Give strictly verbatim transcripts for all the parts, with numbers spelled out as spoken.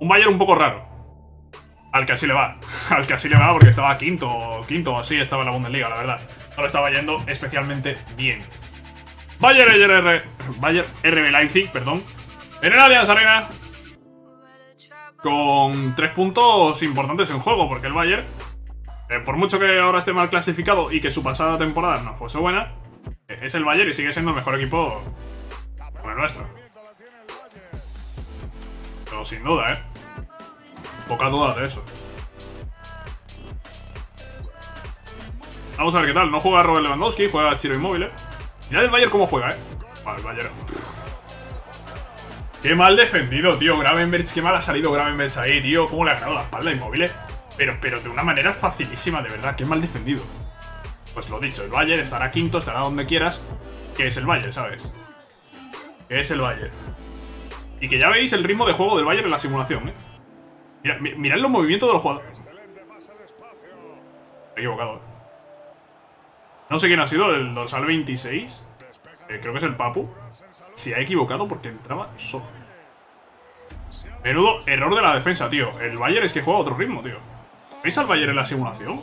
Un Bayern un poco raro. Al que así le va. Al que así le va porque estaba quinto, quinto o así, estaba en la Bundesliga, la verdad. No lo estaba yendo especialmente bien. Bayern, R B, Bayern R B Leipzig, perdón. En el Allianz Arena. Con tres puntos importantes en juego, porque el Bayern, eh, por mucho que ahora esté mal clasificado y que su pasada temporada no fuese buena, eh, es el Bayern y sigue siendo el mejor equipo como el nuestro. Pero sin duda, ¿eh? Poca duda de eso. Vamos a ver qué tal. No juega Robert Lewandowski, juega Chiro Inmóvil, ¿eh? Ya el Bayern cómo juega, ¿eh? Vale, el Bayern... Qué mal defendido, tío, Gravenberch, qué mal ha salido Gravenberch ahí, tío. Cómo le ha ganado la espalda Inmóvil, pero, pero de una manera facilísima, de verdad, qué mal defendido. Pues lo dicho, el Bayern estará quinto, estará donde quieras. Que es el Bayern, ¿sabes? Que es el Bayern. Y que ya veis el ritmo de juego del Bayern en la simulación, ¿eh? Mirad, mirad los movimientos de los jugadores. Me he equivocado, ¿eh? No sé quién ha sido, el dorsal veintiséis. Eh, creo que es el Papu. Se ha equivocado porque entraba solo. Menudo error de la defensa, tío. El Bayern es que juega a otro ritmo, tío. ¿Veis al Bayern en la simulación?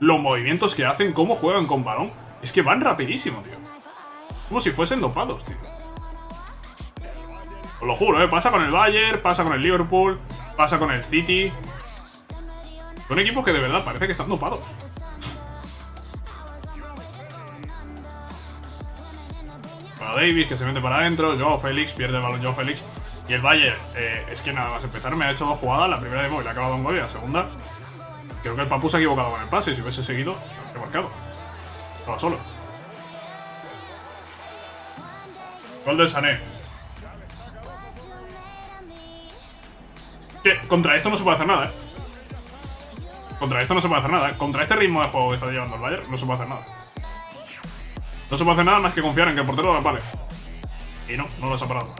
Los movimientos que hacen, cómo juegan con balón. Es que van rapidísimo, tío. Como si fuesen dopados, tío. Os lo juro, eh. Pasa con el Bayern, pasa con el Liverpool, pasa con el City. Son equipos que de verdad parece que están dopados. Para Davis, que se mete para adentro. Joao Félix, pierde el balón Joao Félix. Y el Bayern, eh, es que nada más empezar me ha hecho dos jugadas. La primera de móvil ha acabado en gol y la segunda. Creo que el Papu se ha equivocado con el pase. Y si hubiese seguido, he marcado. Estaba solo. Gol de Sané. Que contra esto no se puede hacer nada, eh. Contra esto no se puede hacer nada. Contra este ritmo de juego que está llevando el Bayern, no se puede hacer nada. No se puede hacer nada más que confiar en que el portero las vale. Y no, no las ha parado.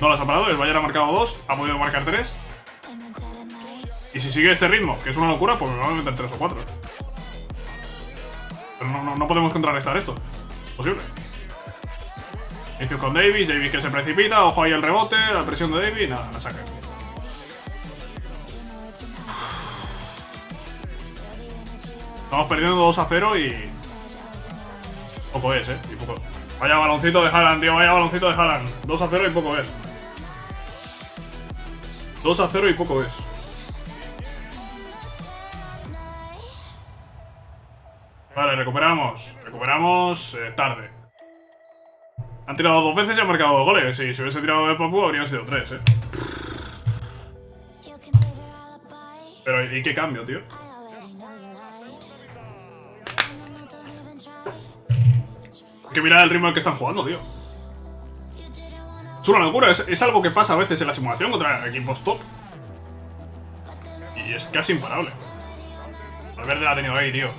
No las ha parado, el Bayern ha marcado dos, ha podido marcar tres. Y si sigue este ritmo, que es una locura, pues me van a meter tres o cuatro. Pero no, no, no podemos contrarrestar esto. Posible. Inicio con Davis, Davis que se precipita, ojo ahí el rebote, la presión de Davis, nada, la saca. Estamos perdiendo dos a cero y... poco es, eh. Y poco. Vaya baloncito de Haaland, tío. Vaya baloncito de Haaland. dos a cero y poco es. dos a cero y poco es. Vale, recuperamos. Recuperamos eh, tarde. Han tirado dos veces y han marcado dos goles. Sí, si hubiese tirado de Papu habrían sido tres, eh. Pero, ¿y qué cambio, tío? Que mirad el ritmo al que están jugando, tío. Es una locura, es, es algo que pasa a veces en la simulación contra equipos top. Y es casi imparable. Valverde la ha tenido ahí, tío.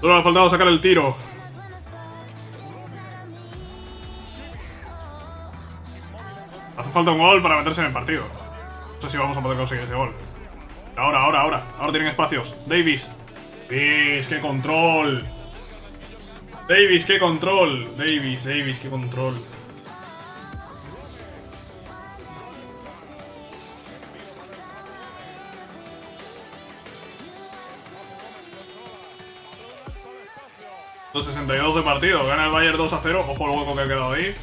Solo le ha faltado sacar el tiro. Hace falta un gol para meterse en el partido. No sé si vamos a poder conseguir ese gol. Ahora, ahora, ahora. Ahora tienen espacios. Davis. Davis, qué control. Davis, qué control. Davis, Davis, qué control. dos sesenta y dos de partido. Gana el Bayern dos a cero. Ojo el hueco que ha quedado ahí.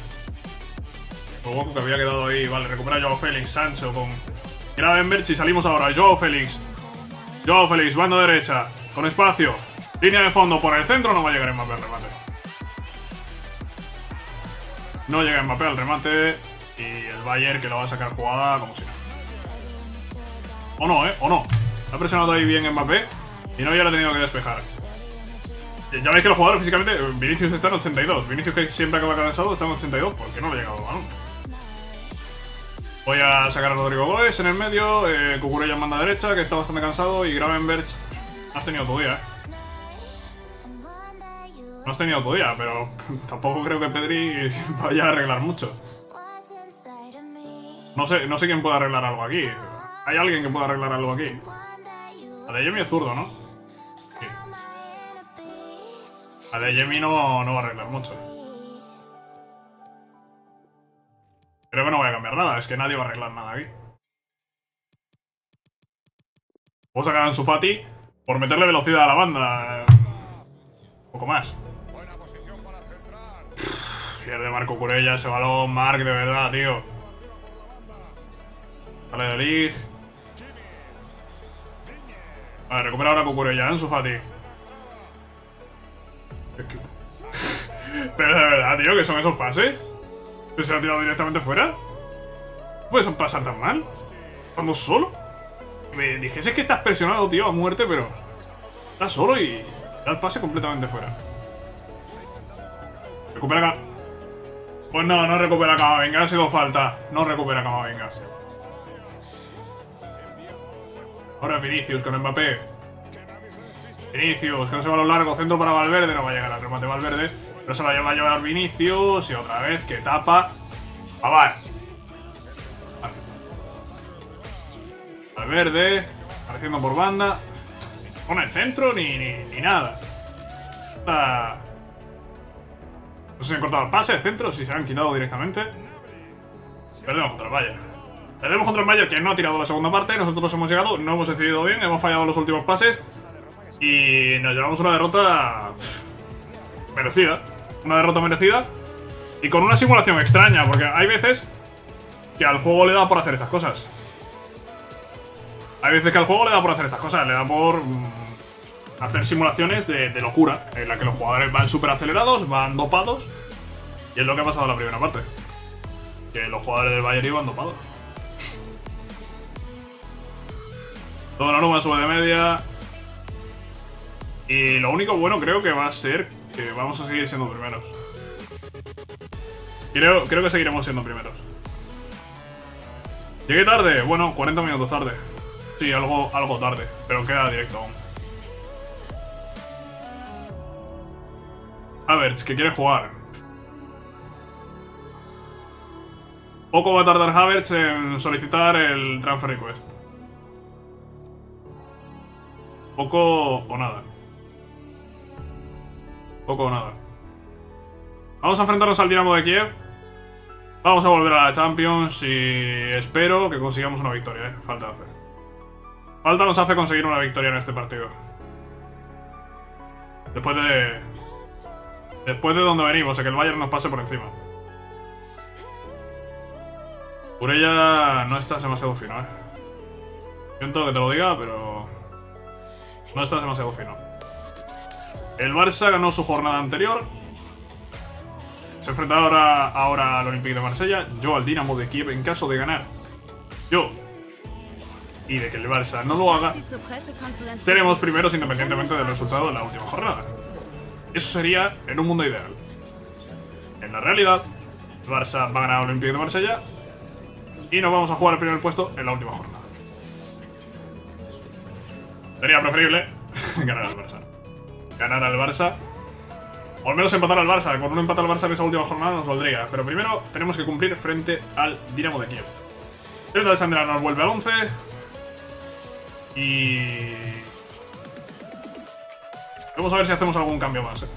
El hueco que había quedado ahí. Vale, recupera Joao Félix. Sancho con Gravenberch. Y salimos ahora. Joao Félix. Joao Félix, banda derecha. Con espacio. Línea de fondo por el centro, no va a llegar Mbappé al remate. No llega Mbappé al remate. Y el Bayern que lo va a sacar jugada como si nada. O no, eh, o no. Ha presionado ahí bien Mbappé. Y no había tenido que despejar. Ya veis que los jugadores físicamente. Vinicius está en ochenta y dos. Vinicius que siempre acaba cansado está en ochenta y dos. Porque no le ha llegado el balón. Voy a sacar a Rodrigo Gómez en el medio. Eh, Kukurella en banda derecha, que está bastante cansado. Y Gravenberch. Has tenido tu día, eh. No has tenido tu día, pero tampoco creo que Pedri vaya a arreglar mucho. No sé, no sé quién puede arreglar algo aquí. ¿Hay alguien que pueda arreglar algo aquí? Adeyemi es zurdo, ¿no? Sí. Adeyemi no, no va a arreglar mucho. Creo que no voy a cambiar nada, es que nadie va a arreglar nada aquí. Vamos a sacar a Ansu Fati por meterle velocidad a la banda. Un poco más. Pierde Marco Kurella ese balón, Marc, de verdad, tío. Vale, de Lig. Vale, recupera ahora Kukurella, Ansu Fati. Pero de verdad, tío, ¿qué son esos pases? ¿Se lo ha tirado directamente fuera? ¿Puedes pasar tan mal? ¿Cuando solo? Me dijese que estás presionado, tío, a muerte, pero... Estás solo y da el pase completamente fuera. Recupera acá. Pues no, no recupera Camavinga, ha sido falta. No recupera Camavinga. Ahora Vinicius con Mbappé. Vinicius, que no se va a lo largo. Centro para Valverde, no va a llegar al remate Valverde. Pero se la va a llevar Vinicius. Y otra vez que tapa Avar. Vale. Valverde, apareciendo por banda. Con el centro ni, ni, ni nada. Está... No sé si han cortado el pase, el centro, si se han quitado directamente. Perdemos contra el Bayern. Perdemos contra el Bayern, que no ha tirado la segunda parte. Nosotros hemos llegado, no hemos decidido bien, hemos fallado los últimos pases. Y nos llevamos una derrota... merecida. Una derrota merecida. Y con una simulación extraña, porque hay veces que al juego le da por hacer estas cosas. Hay veces que al juego le da por hacer estas cosas, le da por... hacer simulaciones de, de locura, en la que los jugadores van súper acelerados, van dopados. Y es lo que ha pasado en la primera parte, que los jugadores del Bayern iban dopados. Todo la norma sube de media. Y lo único bueno creo que va a ser que vamos a seguir siendo primeros. Creo, creo que seguiremos siendo primeros. Llegué tarde, bueno, cuarenta minutos tarde. Sí, algo, algo tarde, pero queda directo aún. Havertz, que quiere jugar. Poco va a tardar Havertz en solicitar el transfer request. Poco o nada. Poco o nada. Vamos a enfrentarnos al Dinamo de Kiev. Vamos a volver a la Champions y espero que consigamos una victoria, ¿eh? Falta hacer. Falta nos hace conseguir una victoria en este partido. Después de... Después de donde venimos, a que el Bayern nos pase por encima. Kurella no estás demasiado fino, eh. Siento que te lo diga, pero... No estás demasiado fino. El Barça ganó su jornada anterior. Se enfrenta ahora, ahora al Olympique de Marsella. Yo al Dinamo de Kiev en caso de ganar. Yo. Y de que el Barça no lo haga. Seremos primeros independientemente del resultado de la última jornada. Eso sería en un mundo ideal. En la realidad, el Barça va a ganar al Olympique de Marsella y nos vamos a jugar el primer puesto en la última jornada. Sería preferible ganar al Barça. Ganar al Barça, o al menos empatar al Barça. Con un empate al Barça en esa última jornada nos valdría. Pero primero tenemos que cumplir frente al Dinamo de Kiev. El Alexander Arnold vuelve al once. Y... vamos a ver si hacemos algún cambio más, ¿eh?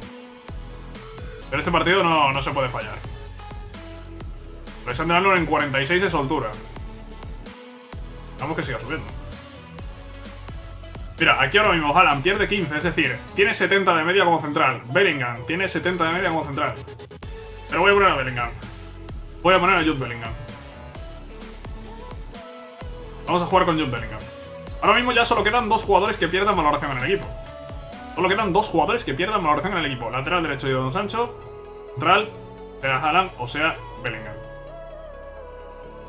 Pero este partido no, no se puede fallar. Alexander Arnold en cuarenta y seis de soltura. Vamos que siga subiendo. Mira, aquí ahora mismo Haaland pierde quince, es decir, tiene setenta de media como central. Bellingham tiene setenta de media como central. Pero voy a poner a Bellingham. Voy a poner a Jude Bellingham. Vamos a jugar con Jude Bellingham. Ahora mismo ya solo quedan dos jugadores que pierdan valoración en el equipo. Solo quedan dos jugadores que pierdan valoración en el equipo. Lateral derecho de Don Sancho. Central de Haaland, o sea, Bellingham.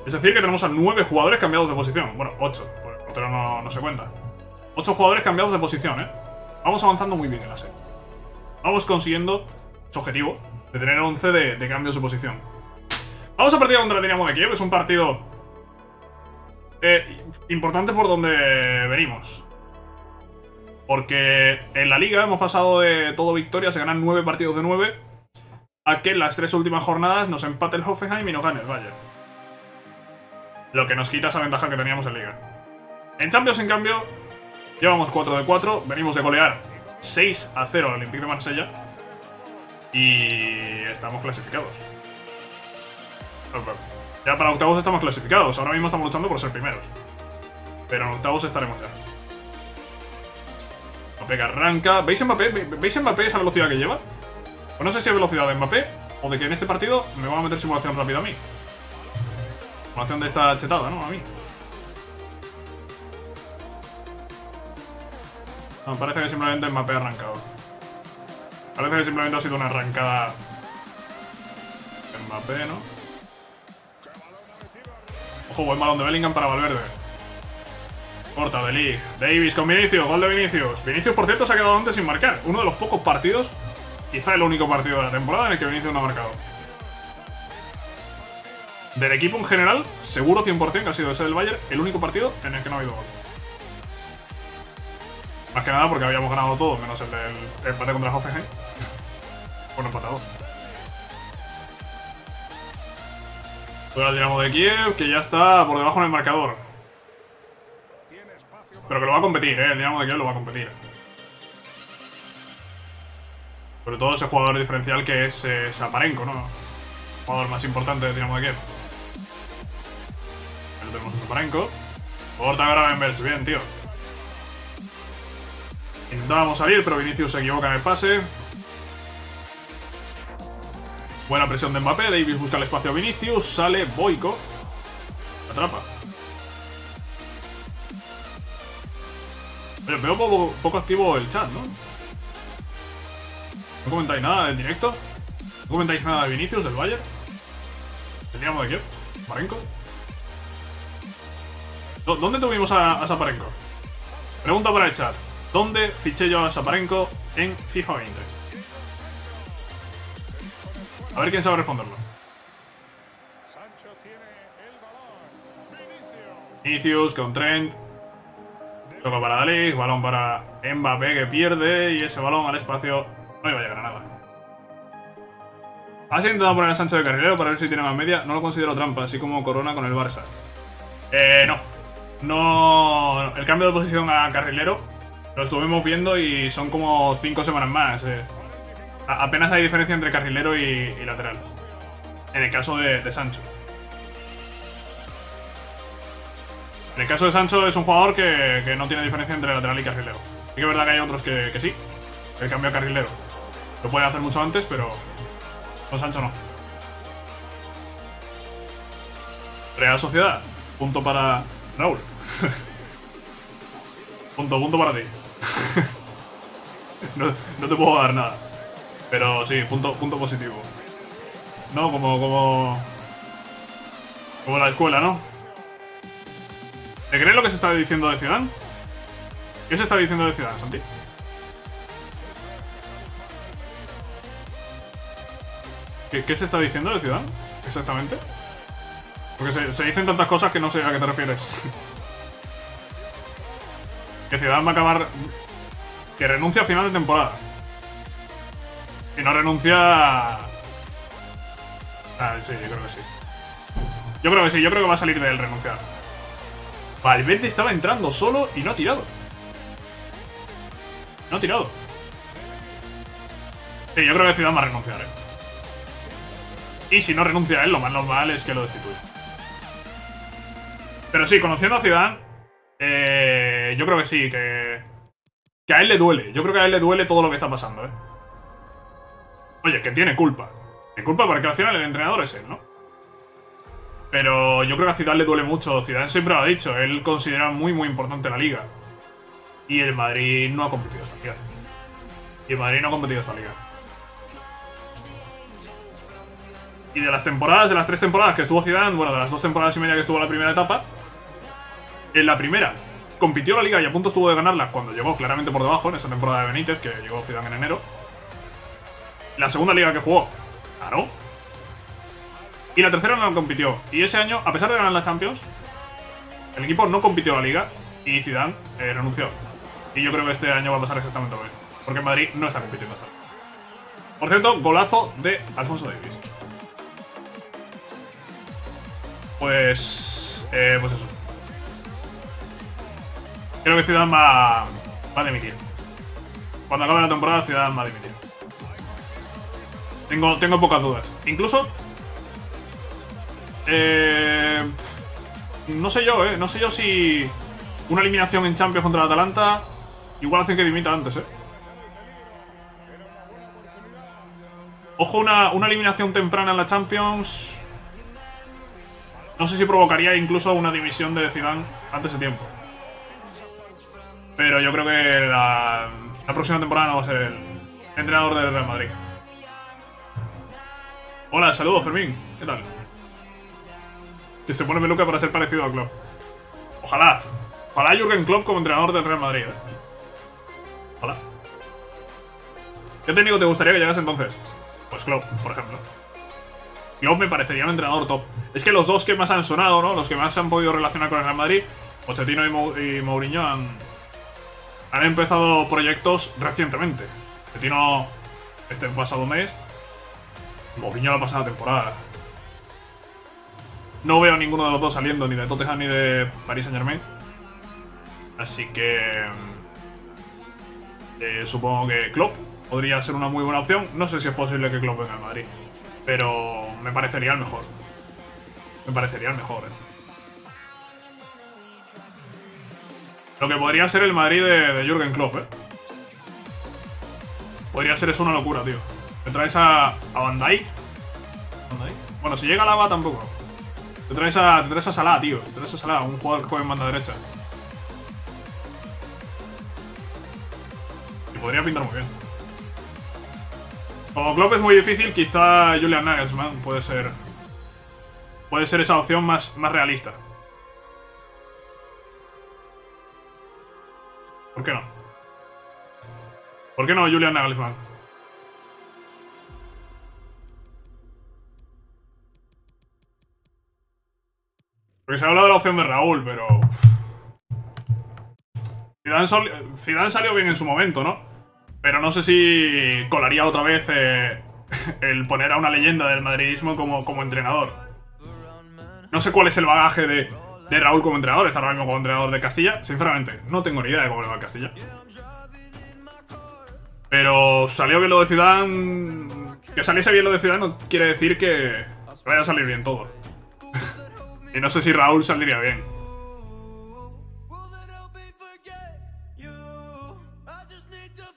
Es decir, que tenemos a nueve jugadores cambiados de posición. Bueno, ocho, pero no, no se cuenta. Ocho jugadores cambiados de posición, ¿eh? Vamos avanzando muy bien en la serie. Vamos consiguiendo su objetivo de tener once de, de cambios de posición. Vamos a partido contra el Dinamo de Kiev. Es un partido eh, importante por donde venimos. Porque en la Liga hemos pasado de todo victoria, se ganan nueve partidos de nueve, a que en las tres últimas jornadas nos empate el Hoffenheim y nos gane el Bayern. Lo que nos quita esa ventaja que teníamos en Liga. En Champions, en cambio, llevamos cuatro de cuatro, venimos de golear seis a cero al Olympique de Marsella y estamos clasificados. Ya para octavos estamos clasificados. Ahora mismo estamos luchando por ser primeros. Pero en octavos estaremos ya. Mbappé que arranca. ¿Veis Mbappé? ¿Veis Mbappé esa velocidad que lleva? Pues no sé si es velocidad de Mbappé o de que en este partido me van a meter simulación rápida a mí. Simulación de esta chetada, ¿no? A mí. No, parece que simplemente Mbappé ha arrancado. Parece que simplemente ha sido una arrancada. Mbappé, ¿no? Ojo, buen balón de Bellingham para Valverde. Corta de Lig. Davis con Vinicius. Gol de Vinicius. Vinicius, por cierto, se ha quedado antes sin marcar. Uno de los pocos partidos, quizá el único partido de la temporada en el que Vinicius no ha marcado. Del equipo en general, seguro cien por cien que ha sido ese del Bayern el único partido en el que no ha habido gol. Más que nada porque habíamos ganado todo, menos el del empate contra el Hoffenheim. Bueno, empatados. Ahora el Dinamo de Kiev, que ya está por debajo en el marcador. Pero que lo va a competir, ¿eh? El Dinamo de Kiev lo va a competir. Sobre todo ese jugador diferencial que es eh, Zaparenko, ¿no? El jugador más importante del Dinamo de Kiev. Ahí lo tenemos a Zaparenko. Corta Gravenberch, bien, tío. Intentábamos salir, pero Vinicius se equivoca en el pase. Buena presión de Mbappé. Davis busca el espacio a Vinicius. Sale Boico. Atrapa. Pero veo poco, poco activo el chat, ¿no? ¿No comentáis nada del directo? ¿No comentáis nada de Vinicius, del Bayern? ¿El Dinamo de Kiev? ¿Zaparenko? ¿Dónde tuvimos a, a Zaparenko? Pregunta para el chat. ¿Dónde fiché yo a Zaparenko en FIFA veinte? A ver quién sabe responderlo. Vinicius con Trent. Toca para Dalí. Balón para Mbappé que pierde. Y ese balón al espacio no iba a llegar a nada. Has intentado poner a Sancho de carrilero para ver si tiene más media. No lo considero trampa, así como Corona con el Barça. Eh, no. No. El cambio de posición a carrilero lo estuvimos viendo y son como cinco semanas más. Eh. Apenas hay diferencia entre carrilero y, y lateral. En el caso de, de Sancho. En el caso de Sancho es un jugador que, que no tiene diferencia entre lateral y carrilero. Sí que es verdad que hay otros que, que sí. El cambio a carrilero lo puede hacer mucho antes, pero con Sancho no. Real Sociedad. Punto para Raúl. Punto, punto para ti. no, no te puedo dar nada. Pero sí, punto, punto positivo. No, como, como... Como la escuela, ¿no? ¿Te crees lo que se está diciendo de Zidane? ¿Qué se está diciendo de Zidane, Santi? ¿Qué, qué se está diciendo de Zidane? Exactamente. Porque se, se dicen tantas cosas que no sé a qué te refieres. Que Zidane va a acabar... Que renuncia a final de temporada. Si no renuncia... Ah, sí, yo creo que sí. Yo creo que sí, yo creo que va a salir de él renunciar. Valverde estaba entrando solo y no ha tirado. No ha tirado. Sí, yo creo que Zidane va a renunciar, ¿eh? Y si no renuncia a él, lo más normal es que lo destituya. Pero sí, conociendo a Zidane, eh, yo creo que sí, que... Que a él le duele. Yo creo que a él le duele todo lo que está pasando, ¿eh? Oye, que tiene culpa. Tiene culpa porque al final el entrenador es él, ¿no? Pero yo creo que a Zidane le duele mucho. Zidane siempre lo ha dicho. Él considera muy, muy importante la liga. Y el Madrid no ha competido esta liga. Y el Madrid no ha competido esta liga. Y de las temporadas, de las tres temporadas que estuvo Zidane, bueno, de las dos temporadas y media que estuvo la primera etapa, en la primera compitió la liga y a punto estuvo de ganarla cuando llegó claramente por debajo en esa temporada de Benítez, que llegó Zidane en enero. La segunda liga que jugó, claro. Y la tercera no compitió. Y ese año, a pesar de ganar la Champions, el equipo no compitió la liga y Zidane eh, renunció. Y yo creo que este año va a pasar exactamente lo mismo. Porque Madrid no está compitiendo hasta ahora. Por cierto, golazo de Alfonso Davies. Pues... Eh, pues eso. Creo que Zidane va, va a dimitir. Cuando acabe la temporada, Zidane va a dimitir. Tengo, tengo pocas dudas. Incluso Eh, no sé yo, eh. No sé yo si una eliminación en Champions contra el Atalanta igual hacen que dimita antes, eh. Ojo, una, una eliminación temprana en la Champions. No sé si provocaría incluso una dimisión de Zidane antes de tiempo. Pero yo creo que la, la próxima temporada no va a ser el entrenador del Real Madrid. Hola, saludos Fermín, ¿qué tal? Que se pone peluca para ser parecido a Klopp. Ojalá, ojalá Jurgen Klopp como entrenador del Real Madrid, ¿eh? Ojalá. ¿Qué técnico te gustaría que llegase entonces? Pues Klopp, por ejemplo. Klopp me parecería un entrenador top. Es que los dos que más han sonado, ¿no? Los que más se han podido relacionar con el Real Madrid, Pochettino y Mourinho, han, han empezado proyectos recientemente. Pochettino este pasado mes, Mourinho la pasada temporada. No veo a ninguno de los dos saliendo, ni de Tottenham ni de Paris Saint-Germain. Así que eh, supongo que Klopp podría ser una muy buena opción. No sé si es posible que Klopp venga al Madrid, pero me parecería el mejor. Me parecería el mejor, eh. Lo que podría ser el Madrid de, de Jürgen Klopp, eh. Podría ser, es una locura, tío. Te traes a, a Van Dijk. Bueno, si llega Alaba tampoco. Te traes a, te traes a Salah, tío. Te traes a Salah, un jugador que juega en banda derecha. Y podría pintar muy bien. Como Klopp es muy difícil, quizá Julian Nagelsmann puede ser puede ser esa opción más, más realista. ¿Por qué no? ¿Por qué no Julian Nagelsmann? Porque se ha hablado de la opción de Raúl, pero... Zidane, sol... Zidane salió bien en su momento, ¿no? Pero no sé si colaría otra vez eh, el poner a una leyenda del madridismo como, como entrenador. No sé cuál es el bagaje de, de Raúl como entrenador. Está ahora mismo como entrenador de Castilla. Sinceramente, no tengo ni idea de cómo le va a Castilla. Pero salió bien lo de Zidane. Que saliese bien lo de Zidane no quiere decir que vaya a salir bien todo. Y no sé si Raúl saldría bien.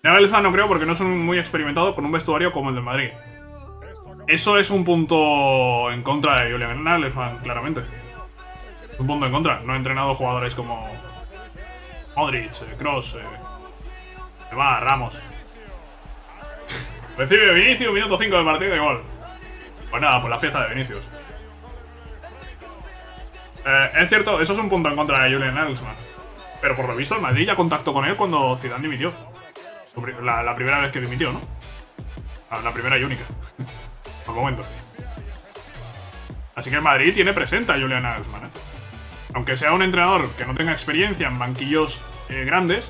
Nagelsmann no creo porque no es un muy experimentado con un vestuario como el del Madrid. Eso es un punto en contra de Julian Nagelsmann, claramente. Es un punto en contra. No ha entrenado jugadores como Modric, Kroos, eh, va, Ramos. Recibe Vinicius, minuto cinco del partido de gol. Pues nada, pues la fiesta de Vinicius. Eh, es cierto, eso es un punto en contra de Julian Nagelsmann. Pero por lo visto el Madrid ya contactó con él cuando Zidane dimitió. La, la primera vez que dimitió, ¿no? La, la primera y única. Por momento. Así que el Madrid tiene presente a Julian Nagelsmann, ¿eh? Aunque sea un entrenador que no tenga experiencia en banquillos eh, grandes,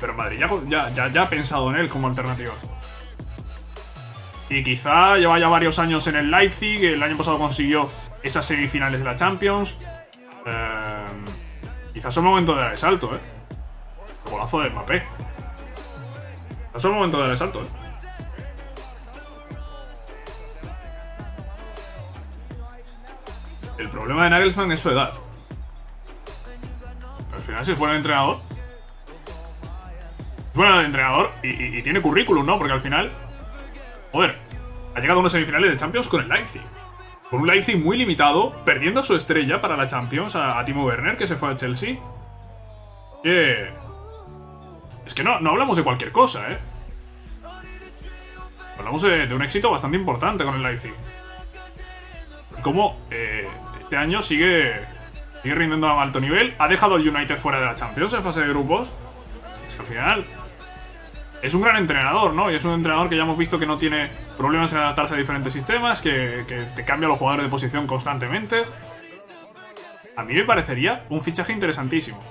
pero el Madrid ya, ya, ya, ya ha pensado en él como alternativa. Y quizá lleva ya varios años en el Leipzig. El año pasado consiguió esas semifinales de la Champions. Eh, quizás es un momento de dar el salto, ¿eh? El golazo de Mbappé. Es el momento de dar el salto, ¿eh? El problema de Nagelsmann es su edad. Pero al final, si es buen entrenador. Es buen entrenador y, y, y tiene currículum, ¿no? Porque al final, joder, ha llegado a unas semifinales de Champions con el Leipzig. Con un Leipzig muy limitado, perdiendo a su estrella para la Champions, a, a Timo Werner, que se fue al Chelsea. Que... Es que no, no hablamos de cualquier cosa, ¿eh? Hablamos de, de un éxito bastante importante con el Leipzig. Y cómo eh, este año sigue, sigue rindiendo a alto nivel. Ha dejado al United fuera de la Champions en fase de grupos. Es que al final es un gran entrenador, ¿no? Y es un entrenador que ya hemos visto que no tiene problemas en adaptarse a diferentes sistemas, que, que te cambia a los jugadores de posición constantemente. A mí me parecería un fichaje interesantísimo.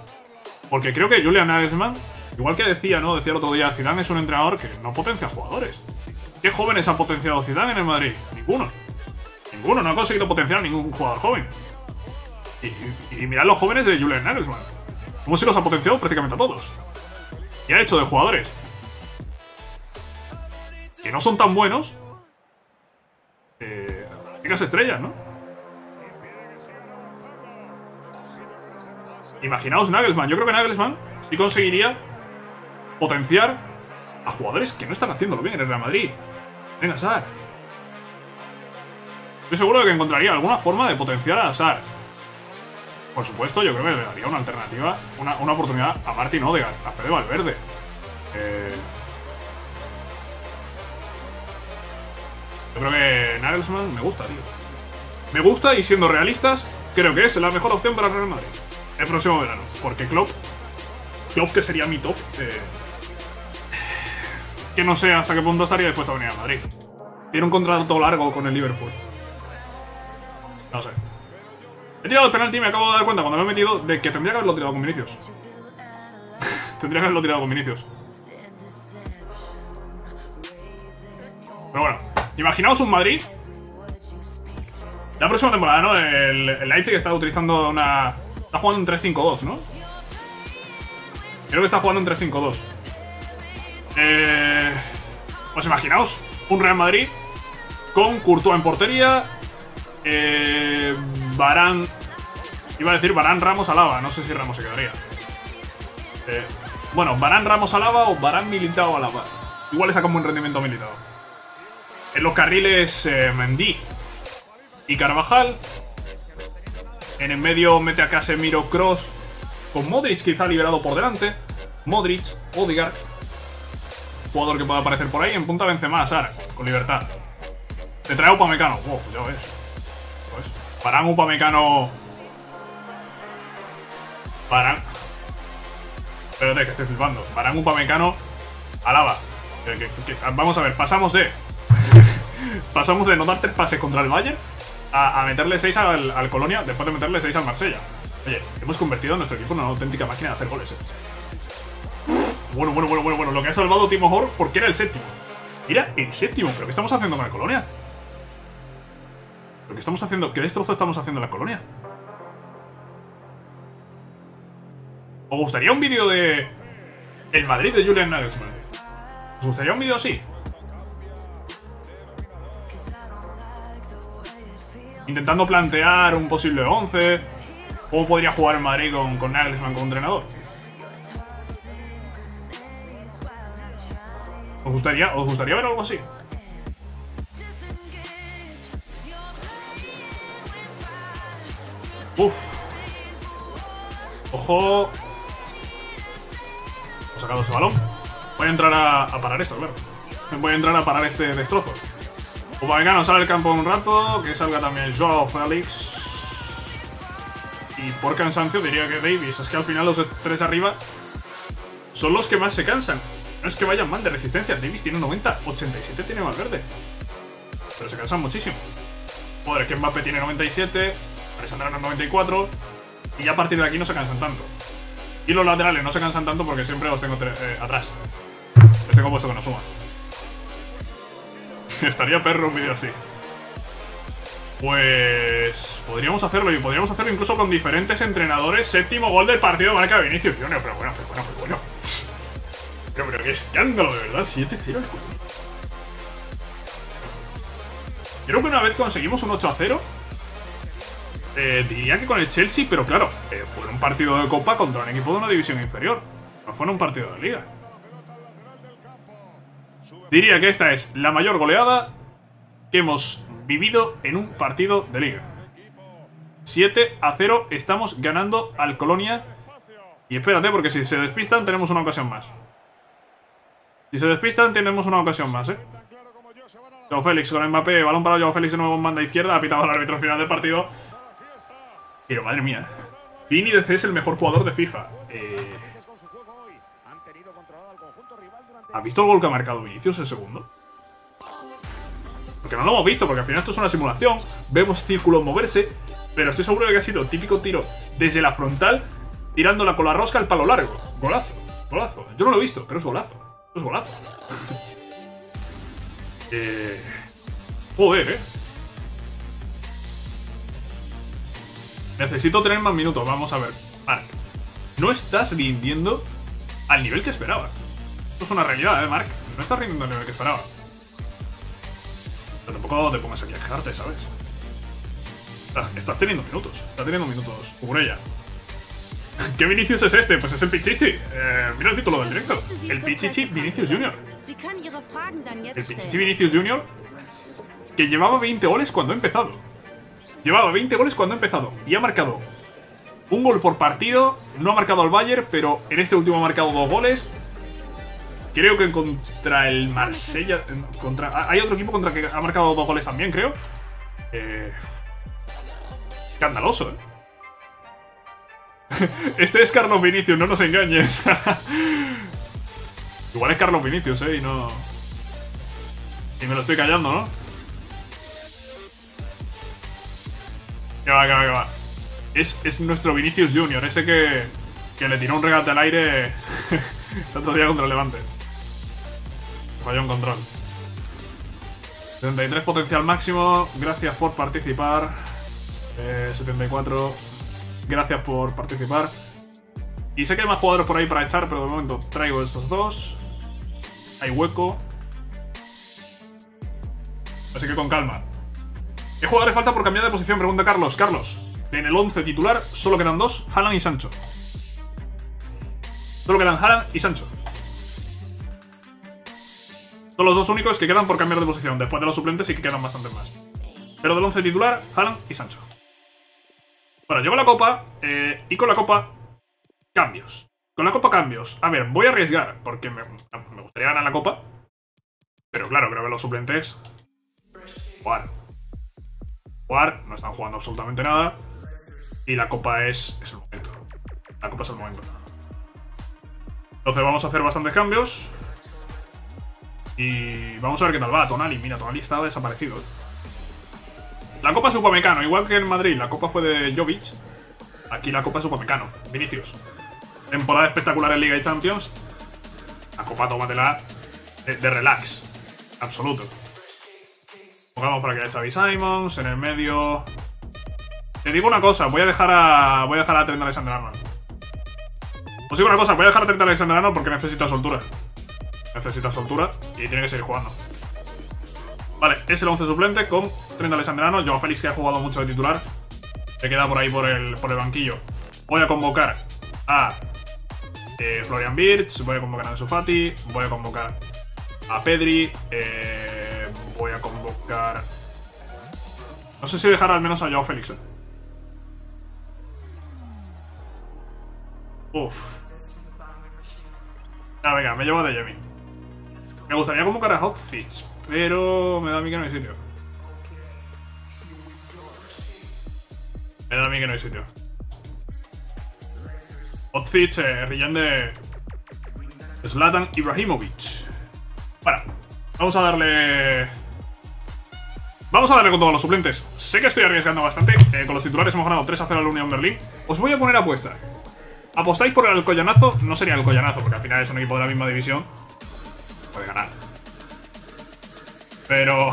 Porque creo que Julian Nagelsmann, igual que decía, ¿no? Decía el otro día, Zidane es un entrenador que no potencia jugadores. ¿Qué jóvenes ha potenciado Zidane en el Madrid? Ninguno. Ninguno, no ha conseguido potenciar a ningún jugador joven. Y, y, y mirad los jóvenes de Julian Nagelsmann. Como si los ha potenciado prácticamente a todos. Y ha hecho de jugadores que no son tan buenos, eh, chicas estrellas, ¿no? Imaginaos Nagelsmann. Yo creo que Nagelsmann sí conseguiría potenciar a jugadores que no están haciéndolo bien en el Real Madrid. Venga, Sar. Estoy seguro de que encontraría alguna forma de potenciar a Sar. Por supuesto, yo creo que le daría una alternativa, una, una oportunidad a Martin Odegaard, a Fede Valverde. Eh... Yo creo que Nagelsmann me gusta, tío. Me gusta y siendo realistas, creo que es la mejor opción para el Real Madrid el próximo verano. Porque Klopp, Klopp que sería mi top, eh... que no sé hasta qué punto estaría dispuesto a venir a Madrid. Tiene un contrato largo con el Liverpool. No sé. He tirado el penalti y me acabo de dar cuenta cuando me he metido de que tendría que haberlo tirado con Vinicius. Tendría que haberlo tirado con Vinicius. Pero bueno, imaginaos un Madrid. La próxima temporada, ¿no? El, el Leipzig está utilizando una... Está jugando un tres cinco dos, ¿no? Creo que está jugando un tres cinco dos. Eh, pues imaginaos un Real Madrid con Courtois en portería. Eh, Varane. Iba a decir Varane, Ramos, Alaba. No sé si Ramos se quedaría. Eh, bueno, Varane, Ramos, Alaba o Varane, Militao, Alaba. Igual le saca un buen rendimiento a Militao. En los carriles eh, Mendy y Carvajal. En el medio mete a Casemiro, Kroos. Con Modric quizá liberado por delante. Modric, Odegaard. Jugador que pueda aparecer por ahí. En punta Benzema, Sara, con libertad. Te trae a Upamecano. Wow, ya ves. Varane, Upamecano. Varane. Espérate, que estoy flipando. Varane, Upamecano. Alaba. Que, que, que, vamos a ver, pasamos de. pasamos de no dar tres pases contra el Bayern a, a meterle seis al, al Colonia después de meterle seis al Marsella. Oye, hemos convertido a nuestro equipo en una auténtica máquina de hacer goles. ¿eh? Bueno, bueno, bueno, bueno, bueno. Lo que ha salvado Timo Horn porque era el séptimo. Era el séptimo, pero ¿qué estamos haciendo con el Colonia? ¿Qué estamos haciendo? ¿Qué destrozo estamos haciendo en la Colonia? ¿Os gustaría un vídeo de... El Madrid de Julian Nagelsmann? ¿Os gustaría un vídeo así? Intentando plantear un posible once. ¿Cómo podría jugar el Madrid con, con Nagelsmann como entrenador? ¿Os gustaría, os gustaría ver algo así? Uf. Ojo. Hemos sacado ese balón. Voy a entrar a, a parar esto, claro. Voy a entrar a parar este destrozo. Upamecano sale al campo un rato. Que salga también Joao Félix. Y por cansancio diría que Davis. Es que al final los tres arriba son los que más se cansan. No es que vayan mal de resistencia. Davis tiene noventa. ochenta y siete tiene Valverde. Pero se cansan muchísimo. Joder, es que Mbappé tiene noventa y siete. Alexander Arnold noventa y cuatro. Y ya a partir de aquí no se cansan tanto. Y los laterales no se cansan tanto porque siempre los tengo eh, atrás. Les tengo puesto que no suman. Estaría perro un vídeo así. Pues... podríamos hacerlo. Y podríamos hacerlo incluso con diferentes entrenadores. Séptimo gol del partido marca de Vinicius Junior. Pero bueno, pero bueno, pero bueno. Pero, pero qué escándalo, de verdad. siete cero el culo. Creo que una vez conseguimos un ocho a cero. Eh, diría que con el Chelsea, pero claro, eh, fue un partido de Copa contra un equipo de una división inferior. No fue en un partido de Liga. Diría que esta es la mayor goleada que hemos vivido en un partido de Liga. siete a cero estamos ganando al Colonia. Y espérate, porque si se despistan tenemos una ocasión más. Si se despistan tenemos una ocasión más, eh. Joao Félix con Mbappé, balón para Joao Félix de nuevo en banda izquierda. Ha pitado al árbitro final del partido. Pero madre mía, Vini D C es el mejor jugador de FIFA. Eh... ¿Has visto el gol que ha marcado Vinicius el segundo? Porque no lo hemos visto, porque al final esto es una simulación. Vemos círculos moverse, pero estoy seguro de que ha sido típico tiro desde la frontal, tirándola con la rosca al palo largo. Golazo, golazo. Yo no lo he visto, pero es golazo. Es golazo. eh... Joder, eh. Necesito tener más minutos, vamos a ver. Marc, no estás rindiendo al nivel que esperaba. Esto es una realidad, ¿eh, Marc? No estás rindiendo al nivel que esperaba. Pero tampoco te pongas aquí a quejarte, ¿sabes? Estás, estás teniendo minutos, estás teniendo minutos. Kukurella. ¿Qué Vinicius es este? Pues es el Pichichi. Eh, mira el título del directo. El Pichichi Vinicius Junior. El Pichichi Vinicius Junior que llevaba veinte goles cuando ha empezado. Llevaba veinte goles cuando ha empezado. Y ha marcado un gol por partido. No ha marcado al Bayern, pero en este último ha marcado dos goles. Creo que contra el Marsella... Contra, hay otro equipo contra el que ha marcado dos goles también, creo. Eh, escandaloso, ¿eh? Este es Carlos Vinicius, no nos engañes. Igual es Carlos Vinicius, ¿eh? Y no... Y me lo estoy callando, ¿no? Que va, que va, que va. Es, es nuestro Vinicius Junior, ese que, que le tiró un regate al aire... Tanto día contra el Levante. Falló un control. setenta y tres potencial máximo. Gracias por participar. Eh, setenta y cuatro. Gracias por participar. Y sé que hay más jugadores por ahí para echar, pero de momento traigo estos dos. Hay hueco. Así que con calma. ¿Qué jugadores falta por cambiar de posición? Pregunta Carlos. Carlos, en el once titular solo quedan dos, Haaland y Sancho. Solo quedan Haaland y Sancho. Son los dos únicos que quedan por cambiar de posición. Después de los suplentes sí que quedan bastantes más. Pero del once titular, Haaland y Sancho. Bueno, yo con la copa eh, y con la copa cambios. Con la copa cambios. A ver, voy a arriesgar porque me, me gustaría ganar la copa. Pero claro, creo que los suplentes... Jugar. Jugar, no están jugando absolutamente nada. Y la copa es, es el momento. La copa es el momento. Entonces vamos a hacer bastantes cambios. Y vamos a ver qué tal va. Tonali, mira, Tonali está desaparecido. La copa es Upamecano, igual que en Madrid. La copa fue de Jovic. Aquí la copa es Upamecano. Vinicius. Temporada espectacular en Liga y Champions. La copa tómatela de, de relax. Absoluto. Pongamos para que haya Xavi Simons. En el medio. Te digo una cosa, voy a dejar a. Voy a dejar a Trent, Alexander Arnold. Os digo una cosa, voy a dejar a Trent, Alexander Arnold porque necesita soltura. Necesita soltura y tiene que seguir jugando. Vale, es el once suplente con Trent, Alexander Arnold. Joao Félix, que ha jugado mucho de titular, se queda por ahí por el, por el banquillo. Voy a convocar a eh, Florian Wirtz, voy a convocar a Ansu Fati, voy a convocar a Pedri, eh, voy a convocar... No sé si dejar al menos a Joao Félix, eh. Uff. Ah, venga, me llevo a Jamie. Me gustaría convocar a Outfits, pero me da a mí que no hay sitio. Me da a mí que no hay sitio. Outfits, eh, Ryan de Zlatan Ibrahimovic. Bueno, vamos a darle... Vamos a darle con todos los suplentes. Sé que estoy arriesgando bastante. Eh, con los titulares hemos ganado tres a cero al Unión Berlín. Os voy a poner apuesta. ¿Apostáis por el Alcoyanazo? No sería Alcoyanazo, porque al final es un equipo de la misma división. Puede ganar. Pero...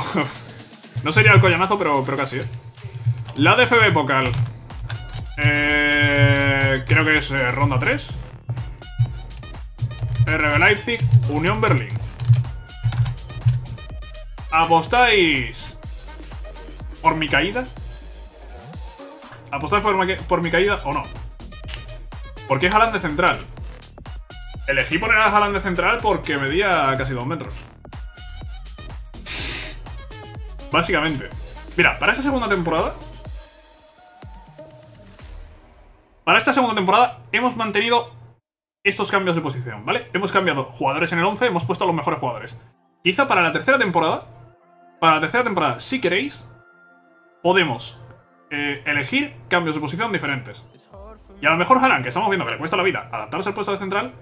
no sería Alcoyanazo, pero, pero casi, ¿eh? La D F B Pokal. Eh, creo que es eh, ronda tres. R B Leipzig, Unión Berlín. ¿Apostáis por mi caída? ¿Apostáis por mi, por mi caída o no? ¿Por qué Haaland de central? Elegí poner a Haaland de central porque medía casi dos metros. Básicamente. Mira, para esta segunda temporada... Para esta segunda temporada hemos mantenido estos cambios de posición, ¿vale? Hemos cambiado jugadores en el once, hemos puesto a los mejores jugadores. Quizá para la tercera temporada... Para la tercera temporada, si queréis, podemos eh, elegir cambios de posición diferentes. Y a lo mejor Haaland, que estamos viendo que le cuesta la vida adaptarse al puesto de central,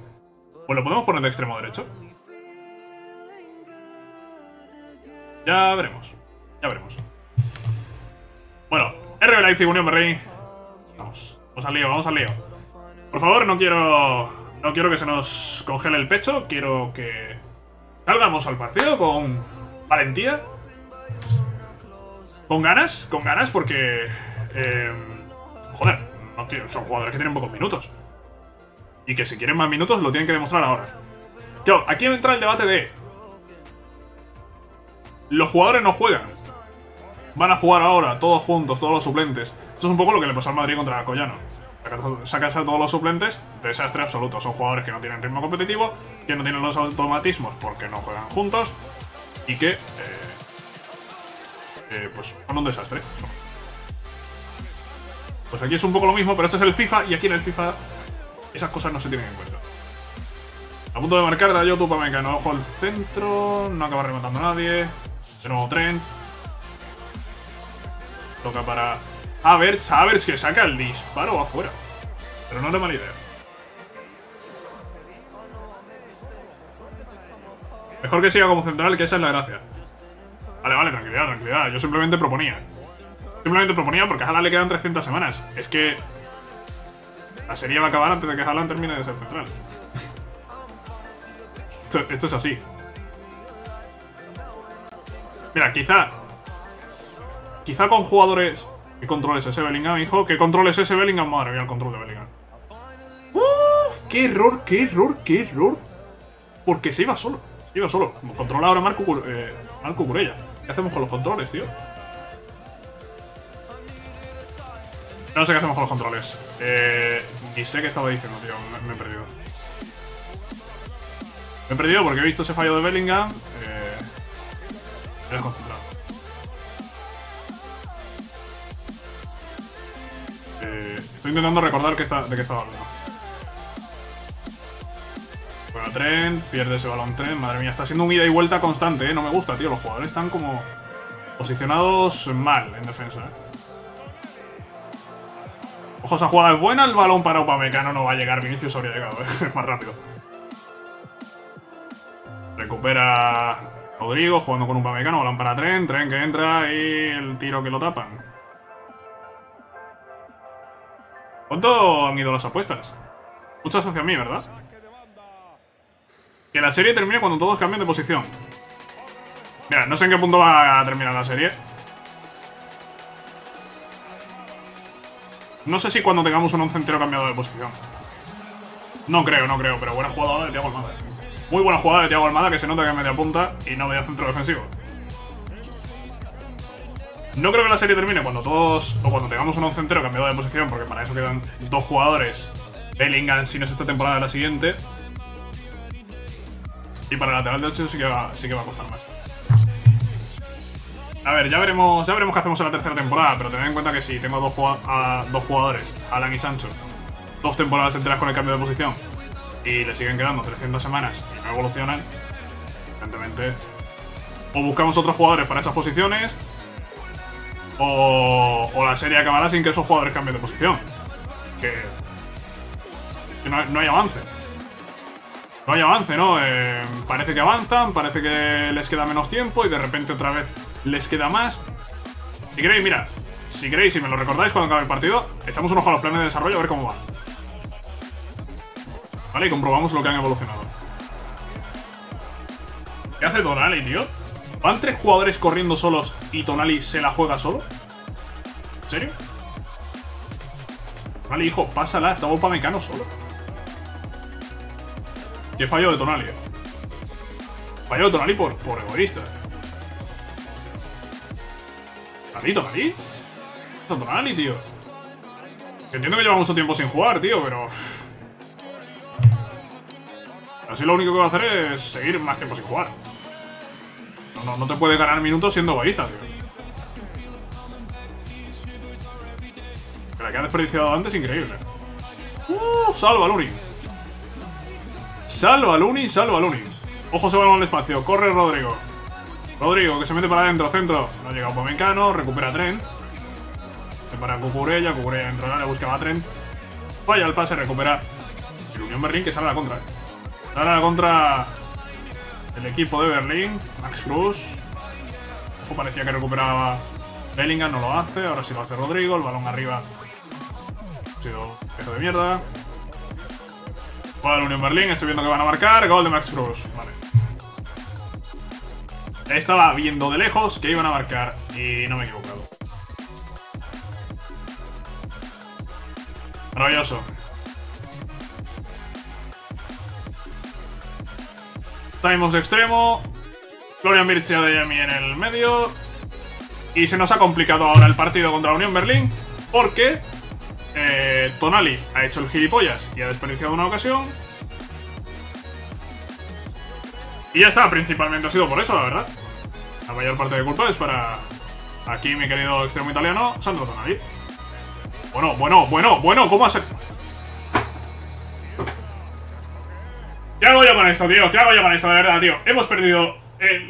pues lo podemos poner de extremo derecho. Ya veremos. Ya veremos. Bueno, R B Leipzig, Unión Berlín. Vamos, vamos al lío, vamos al lío. Por favor, no quiero, no quiero que se nos congele el pecho. Quiero que salgamos al partido con valentía. Con ganas, con ganas, porque... Eh, joder. No, tío, son jugadores que tienen pocos minutos. Y que si quieren más minutos lo tienen que demostrar ahora. Claro, aquí entra el debate de... Los jugadores no juegan. Van a jugar ahora, todos juntos, todos los suplentes. Esto es un poco lo que le pasó al Madrid contra Alcoyano. Pero sacas a todos los suplentes, desastre absoluto. Son jugadores que no tienen ritmo competitivo, que no tienen los automatismos porque no juegan juntos y que, eh, eh, pues, son un desastre. Pues aquí es un poco lo mismo, pero este es el FIFA y aquí en el FIFA esas cosas no se tienen en cuenta. A punto de marcar, da yo tu Upamecano, ojo al centro, no acaba rematando a nadie. De nuevo Trent. Toca para Havertz, Havertz que saca el disparo afuera. Pero no es de mala idea. Mejor que siga como central, que esa es la gracia. Vale, vale, tranquilidad, tranquilidad. Yo simplemente proponía. Simplemente proponía porque a Haaland le quedan trescientas semanas. Es que la serie va a acabar antes de que Haaland termine de ser central. esto, esto es así. Mira, quizá... Quizá con jugadores... ¿Qué control es ese Bellingham, hijo? ¿Qué control es ese Bellingham? Madre mía, el control de Bellingham. Uh, ¡Qué error, qué error, qué error! Porque se iba solo. Se iba solo. Controla ahora Marco eh, Kukurella. ¿Qué hacemos con los controles, tío? No sé qué hacemos con los controles. Eh, ni sé qué estaba diciendo, tío. Me, me he perdido. Me he perdido porque he visto ese fallo de Bellingham. Eh, me he desconcentrado. Estoy intentando recordar que está, de qué estaba hablando. Bueno, Trent, pierde ese balón Trent. Madre mía, está siendo un ida y vuelta constante, ¿eh? No me gusta, tío. Los jugadores están como posicionados mal en defensa, ¿eh? Ojo, esa jugada es buena. El balón para Upamecano no va a llegar. Vinicius habría llegado, ¿eh? Es más rápido. Recupera Rodrigo jugando con Upamecano. Balón para Trent. Trent que entra y el tiro que lo tapan. ¿Cuánto han ido las apuestas? Muchas hacia mí, ¿verdad? Que la serie termine cuando todos cambien de posición. Mira, no sé en qué punto va a terminar la serie. No sé si cuando tengamos un once entero cambiado de posición. No creo, no creo, pero buena jugada de Thiago Almada. Muy buena jugada de Thiago Almada, que se nota que es media punta y no media centro defensivo. No creo que la serie termine cuando todos, o cuando tengamos un once entero cambiado de posición, porque para eso quedan dos jugadores. Bellingham, si no es esta temporada, la siguiente. Y para el lateral derecho sí que va, sí que va a costar más. A ver, ya veremos, ya veremos qué hacemos en la tercera temporada, pero tened en cuenta que si tengo dos, a, dos jugadores, Haaland y Sancho, dos temporadas enteras con el cambio de posición, y le siguen quedando trescientas semanas y no evolucionan, evidentemente, o buscamos otros jugadores para esas posiciones... O, o la serie acabará sin que esos jugadores cambien de posición. Que, que no, no hay avance. No hay avance, ¿no? Eh, parece que avanzan, parece que les queda menos tiempo y de repente otra vez les queda más. Si queréis, mira, si queréis y si me lo recordáis cuando acabe el partido, echamos un ojo a los planes de desarrollo a ver cómo va. Vale, y comprobamos lo que han evolucionado. ¿Qué hace Tonali, tío? ¿Van tres jugadores corriendo solos y Tonali se la juega solo? ¿En serio? Tonali, hijo, pásala, estaba Upamecano solo. Qué fallo de Tonali. Fallo de Tonali por, por egoísta. ¿Tonali, Tonali? Tonali, tío. Entiendo que lleva mucho tiempo sin jugar, tío, pero... Así lo único que va a hacer es seguir más tiempo sin jugar. No, no te puede ganar minutos siendo egoísta, tío. La que ha desperdiciado antes, increíble. ¡Uh! Salva Luni. Salva Luni, salva Luni. Ojo, se va al espacio. Corre Rodrigo. Rodrigo, que se mete para adentro, centro. No llega Upamecano, recupera Trent. Se para Cucurella, Cucurella entra en área, buscaba a Trent. Vaya el pase, recupera. El Unión Berlín que sale a la contra. Sale a la contra. El equipo de Berlín, Max Cruz. Ojo, parecía que recuperaba Bellingham, no lo hace. Ahora sí lo hace Rodrigo, el balón arriba. Ha sido peso de mierda. Juega el Unión Berlín, estoy viendo que van a marcar. Gol de Max Cruz, vale. Estaba viendo de lejos que iban a marcar y no me he equivocado. Maravilloso. Traemos de extremo, Florian Birch de Miami en el medio. Y se nos ha complicado ahora el partido contra Unión Berlín porque eh, Tonali ha hecho el gilipollas y ha desperdiciado una ocasión. Y ya está, principalmente ha sido por eso, la verdad. La mayor parte de culpa es para aquí mi querido extremo italiano, Sandro Tonali. Bueno, bueno, bueno, bueno, ¿cómo hacer? ¿Qué hago yo con esto, tío? ¿Qué hago yo con esto, de verdad, tío? Hemos perdido... Eh,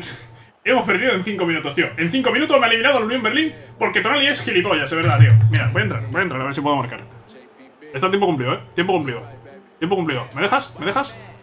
hemos perdido en cinco minutos, tío. En cinco minutos me ha eliminado el Unión Berlín porque Tonali es gilipollas, de verdad, tío. Mira, voy a entrar, voy a entrar, a ver si puedo marcar. Está tiempo cumplido, eh. Tiempo cumplido. Tiempo cumplido. ¿Me dejas? ¿Me dejas?